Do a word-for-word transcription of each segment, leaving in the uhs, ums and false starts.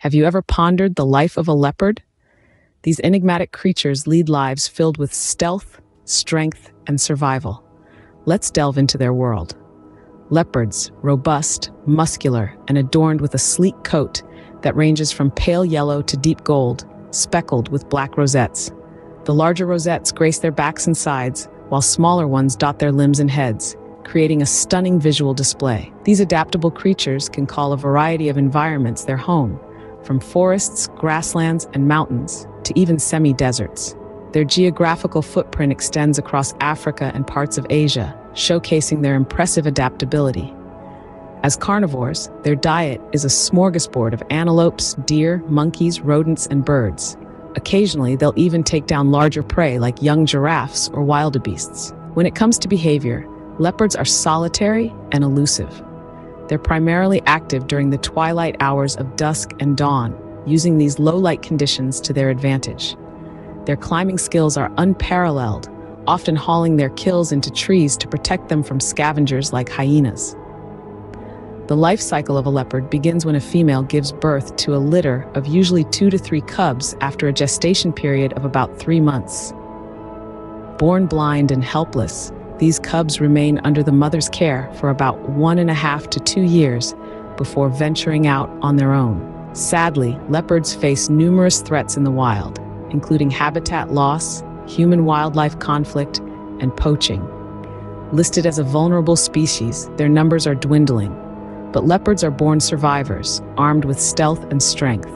Have you ever pondered the life of a leopard? These enigmatic creatures lead lives filled with stealth, strength, and survival. Let's delve into their world. Leopards, robust, muscular, and adorned with a sleek coat that ranges from pale yellow to deep gold, speckled with black rosettes. The larger rosettes grace their backs and sides, while smaller ones dot their limbs and heads, creating a stunning visual display. These adaptable creatures can call a variety of environments their home, from forests, grasslands, and mountains, to even semi-deserts. Their geographical footprint extends across Africa and parts of Asia, showcasing their impressive adaptability. As carnivores, their diet is a smorgasbord of antelopes, deer, monkeys, rodents, and birds. Occasionally, they'll even take down larger prey like young giraffes or wildebeests. When it comes to behavior, leopards are solitary and elusive. They're primarily active during the twilight hours of dusk and dawn, using these low-light conditions to their advantage. Their climbing skills are unparalleled, often hauling their kills into trees to protect them from scavengers like hyenas. The life cycle of a leopard begins when a female gives birth to a litter of usually two to three cubs after a gestation period of about three months. Born blind and helpless, these cubs remain under the mother's care for about one and a half to two years before venturing out on their own. Sadly, leopards face numerous threats in the wild, including habitat loss, human-wildlife conflict, and poaching. Listed as a vulnerable species, their numbers are dwindling. But leopards are born survivors, armed with stealth and strength.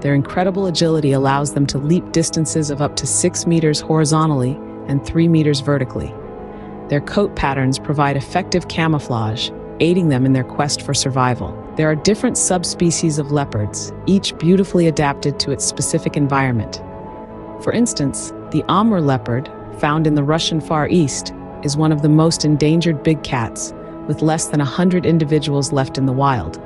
Their incredible agility allows them to leap distances of up to six meters horizontally and three meters vertically. Their coat patterns provide effective camouflage, aiding them in their quest for survival. There are different subspecies of leopards, each beautifully adapted to its specific environment. For instance, the Amur leopard, found in the Russian Far East, is one of the most endangered big cats, with less than one hundred individuals left in the wild.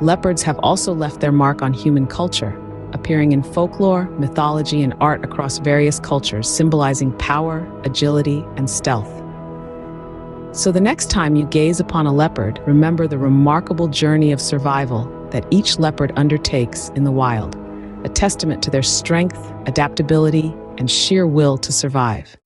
Leopards have also left their mark on human culture, appearing in folklore, mythology, and art across various cultures, symbolizing power, agility, and stealth. So the next time you gaze upon a leopard, remember the remarkable journey of survival that each leopard undertakes in the wild, a testament to their strength, adaptability, and sheer will to survive.